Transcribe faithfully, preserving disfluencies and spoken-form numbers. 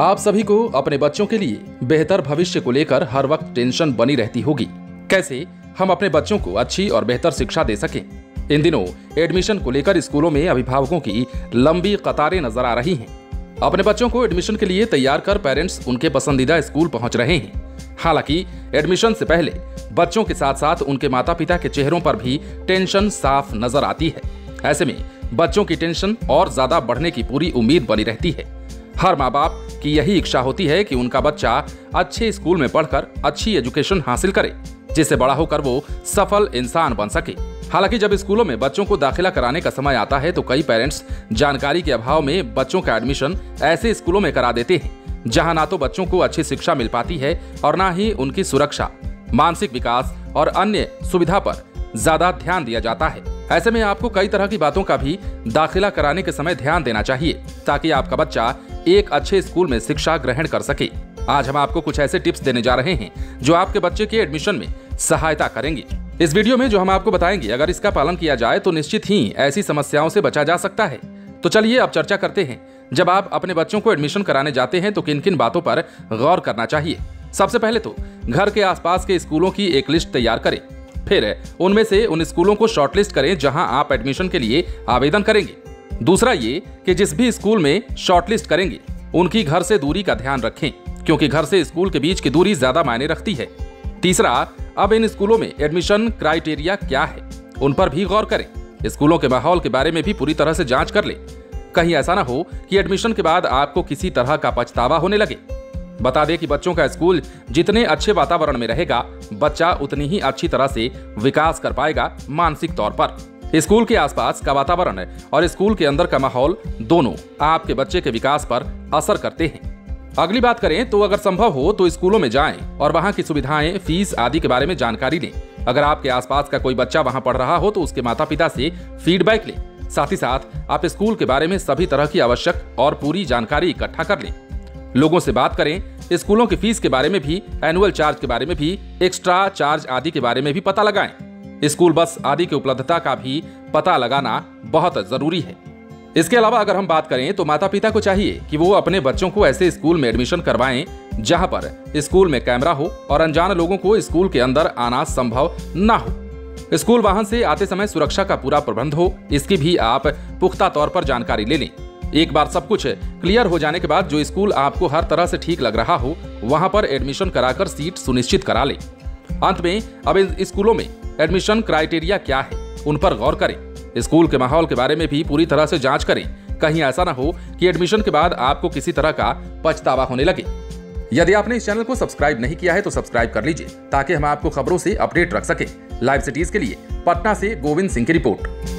आप सभी को अपने बच्चों के लिए बेहतर भविष्य को लेकर हर वक्त टेंशन बनी रहती होगी। कैसे हम अपने बच्चों को अच्छी और बेहतर शिक्षा दे सकें। इन दिनों एडमिशन को लेकर स्कूलों में अभिभावकों की लंबी कतारें नजर आ रही हैं। अपने बच्चों को एडमिशन के लिए तैयार कर पेरेंट्स उनके पसंदीदा स्कूल पहुंच रहे हैं। हालांकि एडमिशन से पहले बच्चों के साथ साथ उनके माता पिता के चेहरों पर भी टेंशन साफ नजर आती है। ऐसे में बच्चों की टेंशन और ज्यादा बढ़ने की पूरी उम्मीद बनी रहती है। हर माँ बाप की यही इच्छा होती है कि उनका बच्चा अच्छे स्कूल में पढ़कर अच्छी एजुकेशन हासिल करे, जिससे बड़ा होकर वो सफल इंसान बन सके। हालांकि जब स्कूलों में बच्चों को दाखिला कराने का समय आता है तो कई पेरेंट्स जानकारी के अभाव में बच्चों का एडमिशन ऐसे स्कूलों में करा देते हैं जहां ना तो बच्चों को अच्छी शिक्षा मिल पाती है और ना ही उनकी सुरक्षा, मानसिक विकास और अन्य सुविधा पर ज्यादा ध्यान दिया जाता है। ऐसे में आपको कई तरह की बातों का भी दाखिला कराने के समय ध्यान देना चाहिए ताकि आपका बच्चा एक अच्छे स्कूल में शिक्षा ग्रहण कर सके। आज हम आपको कुछ ऐसे टिप्स देने जा रहे हैं जो आपके बच्चे के एडमिशन में सहायता करेंगे। इस वीडियो में जो हम आपको बताएंगे, अगर इसका पालन किया जाए तो निश्चित ही ऐसी समस्याओं से बचा जा सकता है। तो चलिए अब चर्चा करते हैं, जब आप अपने बच्चों को एडमिशन कराने जाते हैं तो किन किन बातों पर गौर करना चाहिए। सबसे पहले तो घर के आसपास के स्कूलों की एक लिस्ट तैयार करें, फिर उनमें से उन स्कूलों को शॉर्टलिस्ट करें जहां आप एडमिशन के लिए आवेदन करेंगे। दूसरा ये कि जिस भी स्कूल में शॉर्टलिस्ट करेंगे उनकी घर से दूरी का ध्यान रखें, क्योंकि घर से स्कूल के बीच की दूरी ज्यादा मायने रखती है। तीसरा, अब इन स्कूलों में एडमिशन क्राइटेरिया क्या है उन पर भी गौर करें। स्कूलों के माहौल के बारे में भी पूरी तरह से जांच कर लें, कहीं ऐसा ना हो कि एडमिशन के बाद आपको किसी तरह का पछतावा होने लगे। बता दें कि बच्चों का स्कूल जितने अच्छे वातावरण में रहेगा, बच्चा उतनी ही अच्छी तरह से विकास कर पाएगा। मानसिक तौर पर स्कूल के आसपास का वातावरण और स्कूल के अंदर का माहौल दोनों आपके बच्चे के विकास पर असर करते हैं। अगली बात करें तो अगर संभव हो तो स्कूलों में जाएं और वहां की सुविधाएं, फीस आदि के बारे में जानकारी लें। अगर आपके आसपास का कोई बच्चा वहां पढ़ रहा हो तो उसके माता पिता से फीडबैक लें। साथ ही साथ आप स्कूल के बारे में सभी तरह की आवश्यक और पूरी जानकारी इकट्ठा कर लें। लोगों से बात करें, स्कूलों की फीस के बारे में भी, एनुअल चार्ज के बारे में भी, एक्स्ट्रा चार्ज आदि के बारे में भी पता लगाएं। स्कूल बस आदि की उपलब्धता का भी पता लगाना बहुत जरूरी है। इसके अलावा अगर हम बात करें तो माता पिता को चाहिए कि वो अपने बच्चों को ऐसे स्कूल में एडमिशन करवाएं जहां पर स्कूल में कैमरा हो और अनजान लोगों को स्कूल के अंदर आना संभव ना हो। स्कूल वाहन से आते समय सुरक्षा का पूरा प्रबंध हो, इसकी भी आप पुख्ता तौर पर जानकारी ले लें। एक बार सब कुछ क्लियर हो जाने के बाद जो स्कूल आपको हर तरह से ठीक लग रहा हो वहाँ पर एडमिशन कराकर सीट सुनिश्चित करा लें। अंत में, अब इन स्कूलों में एडमिशन क्राइटेरिया क्या है उन पर गौर करें। स्कूल के माहौल के बारे में भी पूरी तरह से जांच करें, कहीं ऐसा ना हो कि एडमिशन के बाद आपको किसी तरह का पछतावा होने लगे। यदि आपने इस चैनल को सब्सक्राइब नहीं किया है तो सब्सक्राइब कर लीजिए ताकि हम आपको खबरों से अपडेट रख सकें। लाइव सिटीज के लिए पटना से गोविंद सिंह की रिपोर्ट।